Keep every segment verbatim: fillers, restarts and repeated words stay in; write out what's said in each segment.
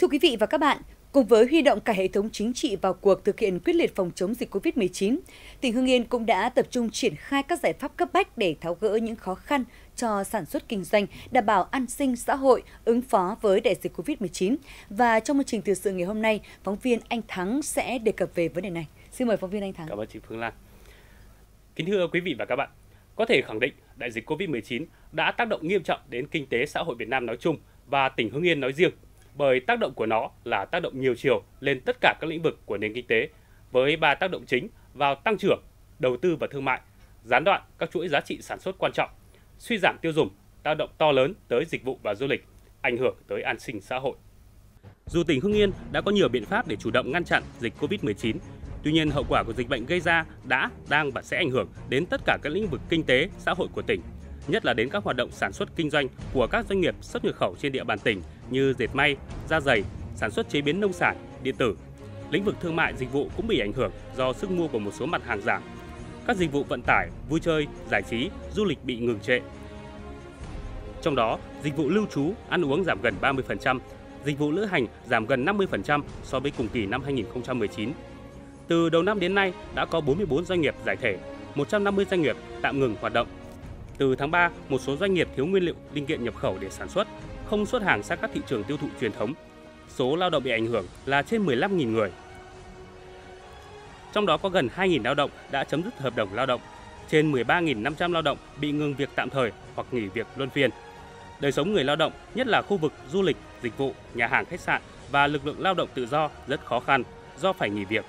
Thưa quý vị và các bạn, cùng với huy động cả hệ thống chính trị vào cuộc thực hiện quyết liệt phòng chống dịch Covid mười chín, tỉnh Hưng Yên cũng đã tập trung triển khai các giải pháp cấp bách để tháo gỡ những khó khăn cho sản xuất kinh doanh, đảm bảo an sinh xã hội, ứng phó với đại dịch Covid mười chín. Và trong chương trình thời sự ngày hôm nay, phóng viên Anh Thắng sẽ đề cập về vấn đề này. Xin mời phóng viên Anh Thắng. Cảm ơn chị Phương Lan. Kính thưa quý vị và các bạn, có thể khẳng định đại dịch Covid mười chín đã tác động nghiêm trọng đến kinh tế xã hội Việt Nam nói chung và tỉnh Hưng Yên nói riêng, bởi tác động của nó là tác động nhiều chiều lên tất cả các lĩnh vực của nền kinh tế, với ba tác động chính vào tăng trưởng, đầu tư và thương mại, gián đoạn các chuỗi giá trị sản xuất quan trọng, suy giảm tiêu dùng, tác động to lớn tới dịch vụ và du lịch, ảnh hưởng tới an sinh xã hội. Dù tỉnh Hưng Yên đã có nhiều biện pháp để chủ động ngăn chặn dịch Covid mười chín, tuy nhiên hậu quả của dịch bệnh gây ra đã, đang và sẽ ảnh hưởng đến tất cả các lĩnh vực kinh tế, xã hội của tỉnh, nhất là đến các hoạt động sản xuất kinh doanh của các doanh nghiệp xuất nhập khẩu trên địa bàn tỉnh như dệt may, da giày, sản xuất chế biến nông sản, điện tử. Lĩnh vực thương mại dịch vụ cũng bị ảnh hưởng do sức mua của một số mặt hàng giảm. Các dịch vụ vận tải, vui chơi, giải trí, du lịch bị ngừng trệ. Trong đó, dịch vụ lưu trú, ăn uống giảm gần ba mươi phần trăm, dịch vụ lữ hành giảm gần năm mươi phần trăm so với cùng kỳ năm hai nghìn không trăm mười chín. Từ đầu năm đến nay đã có bốn mươi bốn doanh nghiệp giải thể, một trăm năm mươi doanh nghiệp tạm ngừng hoạt động. Từ tháng ba, một số doanh nghiệp thiếu nguyên liệu linh kiện nhập khẩu để sản xuất, không xuất hàng sang các thị trường tiêu thụ truyền thống. Số lao động bị ảnh hưởng là trên mười lăm nghìn người. Trong đó có gần hai nghìn lao động đã chấm dứt hợp đồng lao động, trên mười ba nghìn năm trăm lao động bị ngừng việc tạm thời hoặc nghỉ việc luân phiên. Đời sống người lao động, nhất là khu vực du lịch, dịch vụ, nhà hàng khách sạn và lực lượng lao động tự do rất khó khăn do phải nghỉ việc.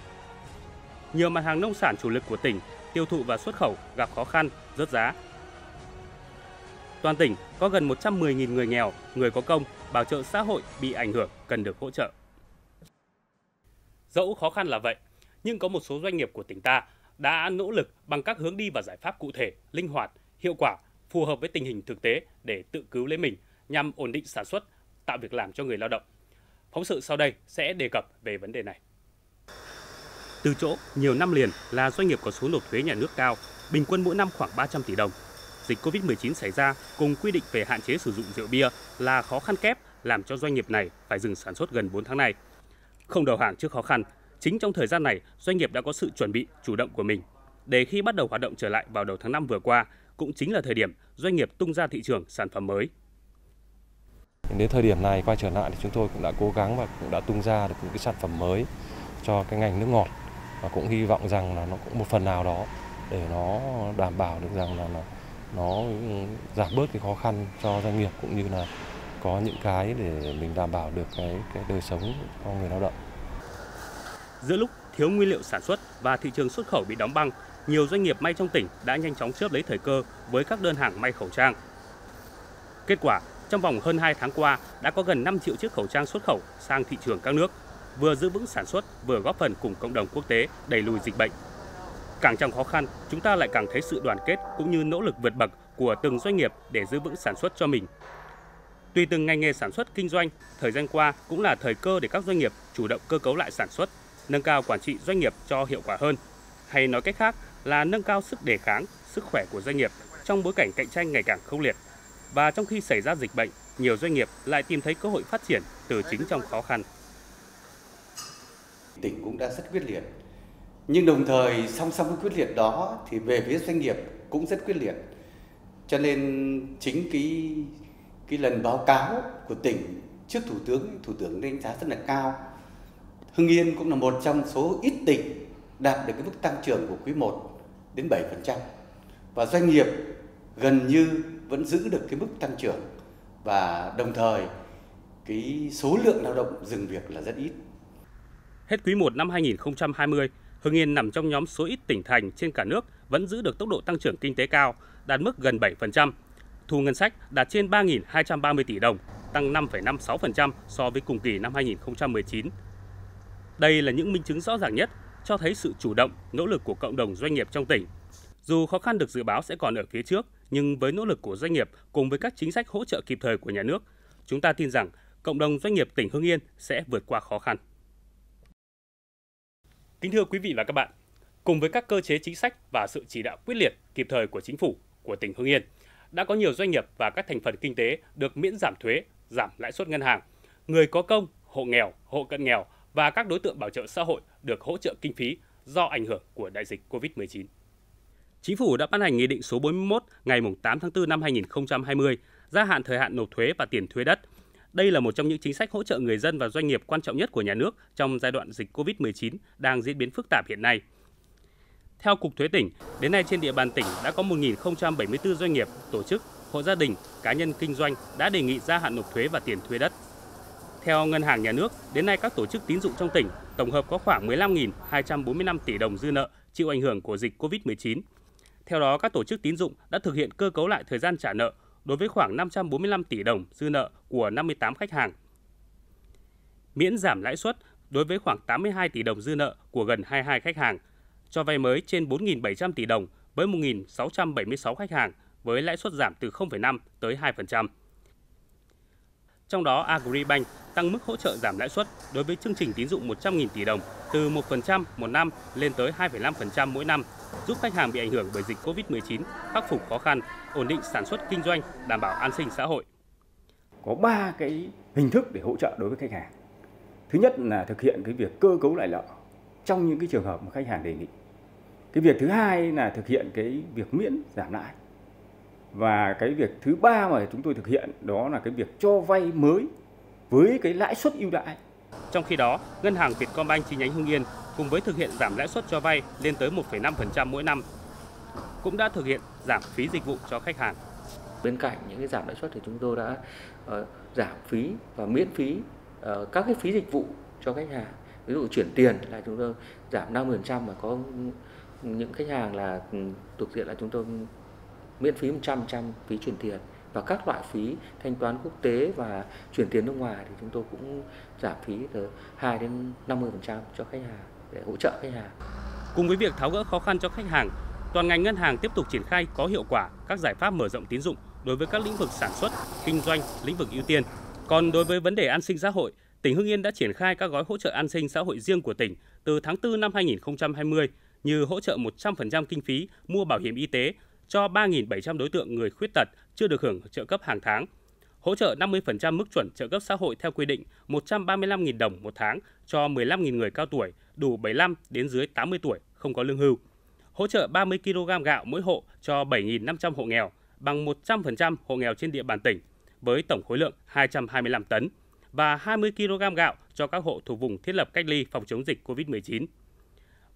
Nhiều mặt hàng nông sản chủ lực của tỉnh tiêu thụ và xuất khẩu gặp khó khăn, rớt giá. Toàn tỉnh có gần một trăm mười nghìn người nghèo, người có công, bảo trợ xã hội bị ảnh hưởng cần được hỗ trợ. Dẫu khó khăn là vậy, nhưng có một số doanh nghiệp của tỉnh ta đã nỗ lực bằng các hướng đi và giải pháp cụ thể, linh hoạt, hiệu quả, phù hợp với tình hình thực tế để tự cứu lấy mình nhằm ổn định sản xuất, tạo việc làm cho người lao động. Phóng sự sau đây sẽ đề cập về vấn đề này. Từ chỗ nhiều năm liền là doanh nghiệp có số nộp thuế nhà nước cao, bình quân mỗi năm khoảng ba trăm tỷ đồng. Dịch Covid mười chín xảy ra cùng quy định về hạn chế sử dụng rượu bia là khó khăn kép làm cho doanh nghiệp này phải dừng sản xuất gần bốn tháng nay. Không đầu hàng trước khó khăn, chính trong thời gian này doanh nghiệp đã có sự chuẩn bị chủ động của mình. Để khi bắt đầu hoạt động trở lại vào đầu tháng năm vừa qua, cũng chính là thời điểm doanh nghiệp tung ra thị trường sản phẩm mới. Đến thời điểm này quay trở lại thì chúng tôi cũng đã cố gắng và cũng đã tung ra được những cái sản phẩm mới cho cái ngành nước ngọt, và cũng hy vọng rằng là nó cũng một phần nào đó để nó đảm bảo được rằng là nó nó giảm bớt cái khó khăn cho doanh nghiệp, cũng như là có những cái để mình đảm bảo được cái, cái đời sống cho người lao động. Giữa lúc thiếu nguyên liệu sản xuất và thị trường xuất khẩu bị đóng băng, nhiều doanh nghiệp may trong tỉnh đã nhanh chóng chớp lấy thời cơ với các đơn hàng may khẩu trang. Kết quả, trong vòng hơn hai tháng qua đã có gần năm triệu chiếc khẩu trang xuất khẩu sang thị trường các nước, vừa giữ vững sản xuất, vừa góp phần cùng cộng đồng quốc tế đẩy lùi dịch bệnh. Càng trong khó khăn, chúng ta lại càng thấy sự đoàn kết cũng như nỗ lực vượt bậc của từng doanh nghiệp để giữ vững sản xuất cho mình. Tùy từng ngành nghề sản xuất kinh doanh, thời gian qua cũng là thời cơ để các doanh nghiệp chủ động cơ cấu lại sản xuất, nâng cao quản trị doanh nghiệp cho hiệu quả hơn. Hay nói cách khác là nâng cao sức đề kháng, sức khỏe của doanh nghiệp trong bối cảnh cạnh tranh ngày càng khốc liệt. Và trong khi xảy ra dịch bệnh, nhiều doanh nghiệp lại tìm thấy cơ hội phát triển từ chính trong khó khăn. Tỉnh cũng đã rất quyết liệt. Nhưng đồng thời song song với quyết liệt đó thì về phía doanh nghiệp cũng rất quyết liệt. Cho nên chính cái cái lần báo cáo của tỉnh trước Thủ tướng, Thủ tướng đánh giá rất là cao. Hưng Yên cũng là một trong số ít tỉnh đạt được cái mức tăng trưởng của quý một đến bảy phần trăm. Và doanh nghiệp gần như vẫn giữ được cái mức tăng trưởng, và đồng thời cái số lượng lao động dừng việc là rất ít. Hết quý một năm hai nghìn không trăm hai mươi, Hưng Yên nằm trong nhóm số ít tỉnh thành trên cả nước vẫn giữ được tốc độ tăng trưởng kinh tế cao, đạt mức gần bảy phần trăm. Thu ngân sách đạt trên ba nghìn hai trăm ba mươi tỷ đồng, tăng năm phẩy năm mươi sáu phần trăm so với cùng kỳ năm hai nghìn không trăm mười chín. Đây là những minh chứng rõ ràng nhất cho thấy sự chủ động, nỗ lực của cộng đồng doanh nghiệp trong tỉnh. Dù khó khăn được dự báo sẽ còn ở phía trước, nhưng với nỗ lực của doanh nghiệp cùng với các chính sách hỗ trợ kịp thời của nhà nước, chúng ta tin rằng cộng đồng doanh nghiệp tỉnh Hưng Yên sẽ vượt qua khó khăn. Kính thưa quý vị và các bạn, cùng với các cơ chế chính sách và sự chỉ đạo quyết liệt kịp thời của chính phủ của tỉnh Hưng Yên, đã có nhiều doanh nghiệp và các thành phần kinh tế được miễn giảm thuế, giảm lãi suất ngân hàng, người có công, hộ nghèo, hộ cận nghèo và các đối tượng bảo trợ xã hội được hỗ trợ kinh phí do ảnh hưởng của đại dịch Covid mười chín. Chính phủ đã ban hành Nghị định số bốn mươi mốt ngày tám tháng tư năm hai nghìn không trăm hai mươi, gia hạn thời hạn nộp thuế và tiền thuế đất. Đây là một trong những chính sách hỗ trợ người dân và doanh nghiệp quan trọng nhất của nhà nước trong giai đoạn dịch Covid mười chín đang diễn biến phức tạp hiện nay. Theo Cục Thuế tỉnh, đến nay trên địa bàn tỉnh đã có một nghìn không trăm bảy mươi tư doanh nghiệp, tổ chức, hộ gia đình, cá nhân kinh doanh đã đề nghị gia hạn nộp thuế và tiền thuế đất. Theo Ngân hàng Nhà nước, đến nay các tổ chức tín dụng trong tỉnh tổng hợp có khoảng mười lăm nghìn hai trăm bốn mươi lăm tỷ đồng dư nợ chịu ảnh hưởng của dịch Covid mười chín. Theo đó, các tổ chức tín dụng đã thực hiện cơ cấu lại thời gian trả nợ đối với khoảng năm trăm bốn mươi lăm tỷ đồng dư nợ của năm mươi tám khách hàng, miễn giảm lãi suất đối với khoảng tám mươi hai tỷ đồng dư nợ của gần hai mươi hai khách hàng, cho vay mới trên bốn nghìn bảy trăm tỷ đồng với một nghìn sáu trăm bảy mươi sáu khách hàng với lãi suất giảm từ không phẩy năm tới hai phần trăm. Trong đó, Agribank tăng mức hỗ trợ giảm lãi suất đối với chương trình tín dụng một trăm nghìn tỷ đồng từ một phần trăm một năm lên tới hai phẩy năm phần trăm mỗi năm, giúp khách hàng bị ảnh hưởng bởi dịch Covid mười chín khắc phục khó khăn, ổn định sản xuất kinh doanh, đảm bảo an sinh xã hội. Có ba cái hình thức để hỗ trợ đối với khách hàng. Thứ nhất là thực hiện cái việc cơ cấu lại nợ trong những cái trường hợp mà khách hàng đề nghị. Cái việc thứ hai là thực hiện cái việc miễn giảm lãi. Và cái việc thứ ba mà chúng tôi thực hiện đó là cái việc cho vay mới với cái lãi suất ưu đãi. Trong khi đó, Ngân hàng Vietcombank chi nhánh Hưng Yên cùng với thực hiện giảm lãi suất cho vay lên tới một phẩy năm phần trăm mỗi năm, cũng đã thực hiện giảm phí dịch vụ cho khách hàng. Bên cạnh những cái giảm lãi suất thì chúng tôi đã uh, giảm phí và miễn phí uh, các cái phí dịch vụ cho khách hàng. Ví dụ chuyển tiền là chúng tôi giảm năm mươi phần trăm, mà có những khách hàng là thuộc diện là chúng tôi miễn phí một trăm phần trăm phí chuyển tiền, và các loại phí thanh toán quốc tế và chuyển tiền nước ngoài thì chúng tôi cũng giảm phí từ hai đến năm mươi phần trăm cho khách hàng để hỗ trợ khách hàng. Cùng với việc tháo gỡ khó khăn cho khách hàng, toàn ngành ngân hàng tiếp tục triển khai có hiệu quả các giải pháp mở rộng tín dụng đối với các lĩnh vực sản xuất, kinh doanh, lĩnh vực ưu tiên. Còn đối với vấn đề an sinh xã hội, tỉnh Hưng Yên đã triển khai các gói hỗ trợ an sinh xã hội riêng của tỉnh từ tháng tư năm hai nghìn không trăm hai mươi như hỗ trợ một trăm phần trăm kinh phí mua bảo hiểm y tế cho ba nghìn bảy trăm đối tượng người khuyết tật chưa được hưởng trợ cấp hàng tháng, hỗ trợ năm mươi phần trăm mức chuẩn trợ cấp xã hội theo quy định một trăm ba mươi lăm nghìn đồng một tháng cho mười lăm nghìn người cao tuổi đủ bảy mươi lăm đến dưới tám mươi tuổi không có lương hưu, hỗ trợ ba mươi ki lô gam gạo mỗi hộ cho bảy nghìn năm trăm hộ nghèo, bằng một trăm phần trăm hộ nghèo trên địa bàn tỉnh với tổng khối lượng hai trăm hai mươi lăm tấn, và hai mươi ki lô gam gạo cho các hộ thuộc vùng thiết lập cách ly phòng chống dịch Covid mười chín.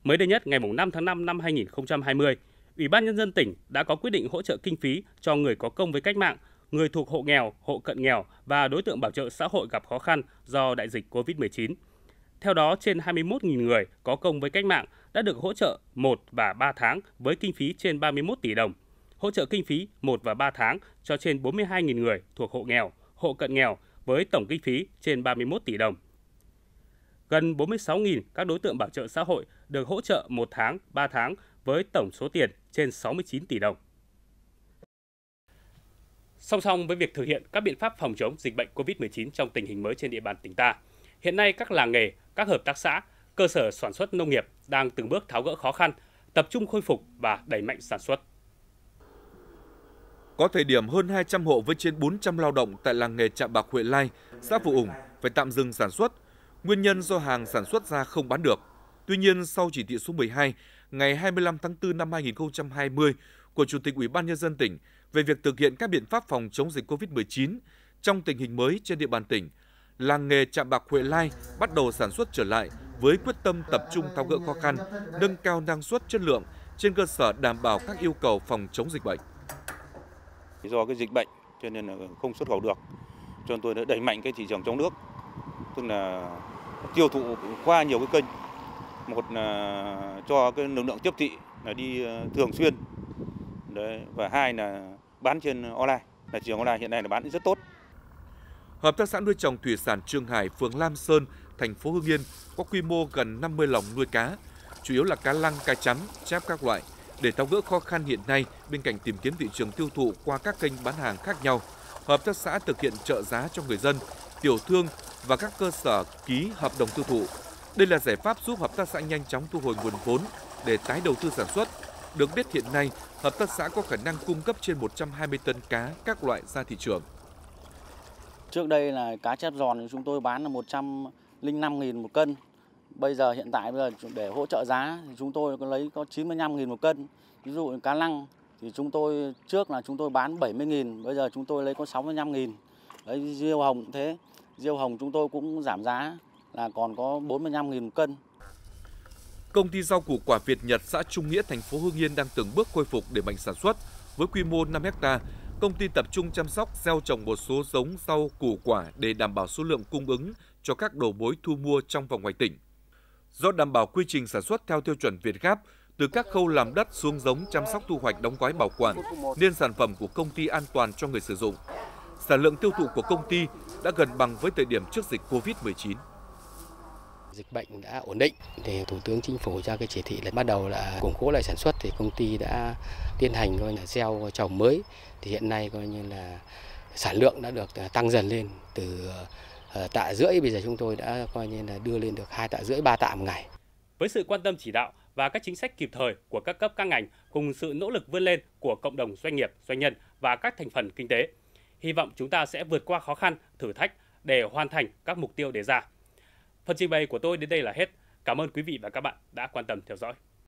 Mới đây nhất, ngày năm tháng năm năm hai nghìn không trăm hai mươi, Ủy ban Nhân dân tỉnh đã có quyết định hỗ trợ kinh phí cho người có công với cách mạng, người thuộc hộ nghèo, hộ cận nghèo và đối tượng bảo trợ xã hội gặp khó khăn do đại dịch Covid mười chín. Theo đó, trên hai mươi mốt nghìn người có công với cách mạng đã được hỗ trợ một và ba tháng với kinh phí trên ba mươi mốt tỷ đồng, hỗ trợ kinh phí một và ba tháng cho trên bốn mươi hai nghìn người thuộc hộ nghèo, hộ cận nghèo với tổng kinh phí trên ba mươi mốt tỷ đồng. Gần bốn mươi sáu nghìn các đối tượng bảo trợ xã hội được hỗ trợ một tháng, ba tháng với tổng số tiền trên sáu mươi chín tỷ đồng. Song song với việc thực hiện các biện pháp phòng chống dịch bệnh Covid mười chín trong tình hình mới trên địa bàn tỉnh ta, hiện nay các làng nghề, các hợp tác xã, cơ sở sản xuất nông nghiệp đang từng bước tháo gỡ khó khăn, tập trung khôi phục và đẩy mạnh sản xuất. Có thời điểm hơn hai trăm hộ với trên bốn trăm lao động tại làng nghề Trạm Bạc Huệ Lai, xã Phú Úng phải tạm dừng sản xuất, nguyên nhân do hàng sản xuất ra không bán được. Tuy nhiên, sau chỉ thị số mười hai ngày hai mươi lăm tháng tư năm hai nghìn không trăm hai mươi của Chủ tịch Ủy ban Nhân dân tỉnh về việc thực hiện các biện pháp phòng chống dịch Covid mười chín trong tình hình mới trên địa bàn tỉnh, làng nghề Trạm Bạc Huệ Lai bắt đầu sản xuất trở lại với quyết tâm tập trung tháo gỡ khó khăn, nâng cao năng suất chất lượng trên cơ sở đảm bảo các yêu cầu phòng chống dịch bệnh. Do cái dịch bệnh cho nên là không xuất khẩu được, cho nên tôi đã đẩy mạnh cái thị trường trong nước, tức là tiêu thụ qua nhiều cái kênh. Một là cho cái lực lượng tiếp thị là đi thường xuyên. Đấy, và hai là bán trên online, là thị trường online hiện nay là bán rất tốt. Hợp tác xã nuôi trồng thủy sản Trương Hải, phường Lam Sơn, thành phố Hưng Yên có quy mô gần năm mươi lồng nuôi cá, chủ yếu là cá lăng, cá chấm, chép các loại. Để tháo gỡ khó khăn hiện nay, bên cạnh tìm kiếm thị trường tiêu thụ qua các kênh bán hàng khác nhau, hợp tác xã thực hiện trợ giá cho người dân, tiểu thương và các cơ sở ký hợp đồng tiêu thụ. Đây là giải pháp giúp hợp tác xã nhanh chóng thu hồi nguồn vốn để tái đầu tư sản xuất. Được biết hiện nay, hợp tác xã có khả năng cung cấp trên một trăm hai mươi tấn cá các loại ra thị trường. Trước đây là cá chép giòn chúng tôi bán là một trăm lẻ năm nghìn một cân. Bây giờ hiện tại bây giờ để hỗ trợ giá thì chúng tôi có lấy có chín mươi lăm nghìn một cân. Ví dụ cá lăng thì chúng tôi trước là chúng tôi bán bảy mươi nghìn, bây giờ chúng tôi lấy có sáu mươi lăm nghìn. Đấy, riêu hồng cũng thế. Riêu hồng chúng tôi cũng giảm giá là còn có bốn mươi lăm nghìn một cân. Công ty rau củ quả Việt Nhật xã Trung Nghĩa, thành phố Hưng Yên đang từng bước khôi phục để mạnh sản xuất. Với quy mô năm héc ta, công ty tập trung chăm sóc, gieo trồng một số giống rau củ quả để đảm bảo số lượng cung ứng cho các đầu mối thu mua trong và ngoài tỉnh. Do đảm bảo quy trình sản xuất theo tiêu chuẩn Việt Gáp, từ các khâu làm đất xuống giống, chăm sóc, thu hoạch, đóng gói, bảo quản, nên sản phẩm của công ty an toàn cho người sử dụng. Sản lượng tiêu thụ của công ty đã gần bằng với thời điểm trước dịch Covid mười chín. Dịch bệnh đã ổn định, thì Thủ tướng Chính phủ ra cái chỉ thị là bắt đầu là củng cố lại sản xuất, thì công ty đã tiến hành coi là gieo trồng mới, thì hiện nay coi như là sản lượng đã được tăng dần lên từ tạ rưỡi, bây giờ chúng tôi đã coi như là đưa lên được hai tạ rưỡi, ba tạ một ngày. Với sự quan tâm chỉ đạo và các chính sách kịp thời của các cấp các ngành cùng sự nỗ lực vươn lên của cộng đồng doanh nghiệp, doanh nhân và các thành phần kinh tế, hy vọng chúng ta sẽ vượt qua khó khăn, thử thách để hoàn thành các mục tiêu đề ra. Phần trình bày của tôi đến đây là hết. Cảm ơn quý vị và các bạn đã quan tâm theo dõi.